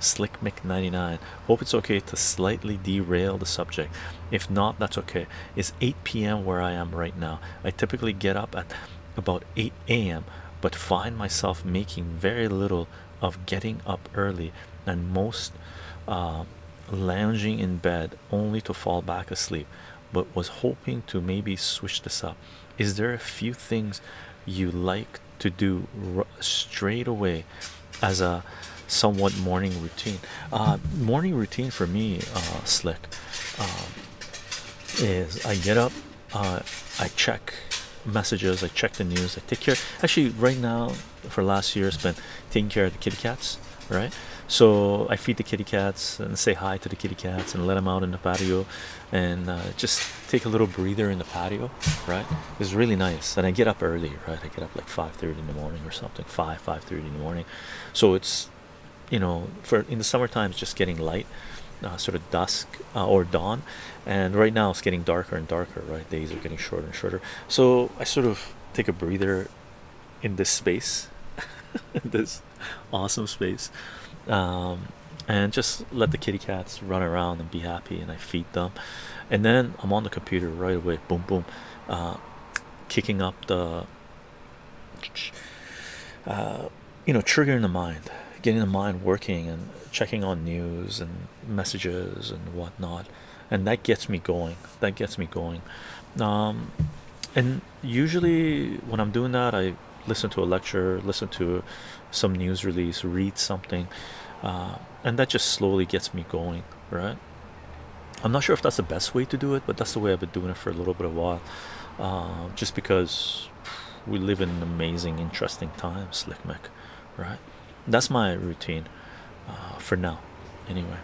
SlickMc99. Hope it's okay to slightly derail the subject. If not, that's okay. It's 8 p.m. where I am right now. I typically get up at about 8 a.m. but find myself making very little of getting up early and most lounging in bed only to fall back asleep, but was hoping to maybe switch this up. Is there a few things you like to do straight away as a somewhat morning routine? Morning routine for me, Slick, is I get up, I check messages, I check the news, I take care. Actually, right now for last year it's been taking care of the kitty cats, right? So I feed the kitty cats and say hi to the kitty cats and let them out in the patio and just take a little breather in the patio, right? It's really nice. And I get up early, right? I get up like 5:30 in the morning or something, 5:30 in the morning. So it's, you know, for in the summertime it's just getting light, sort of dusk or dawn, and right now it's getting darker and darker, right? Days are getting shorter and shorter. So I sort of take a breather in this space, this awesome space, and just let the kitty cats run around and be happy, and I feed them, and then I'm on the computer right away, boom boom, kicking up the you know, triggering the mind, getting the mind working and checking on news and messages and whatnot, and that gets me going, that gets me going. And usually when I'm doing that, I listen to a lecture, listen to some news release, read something, and that just slowly gets me going, right? I'm not sure if that's the best way to do it, but that's the way I've been doing it for a little bit of a while, just because we live in an amazing, interesting time, SlickMc, right? That's my routine for now anyway.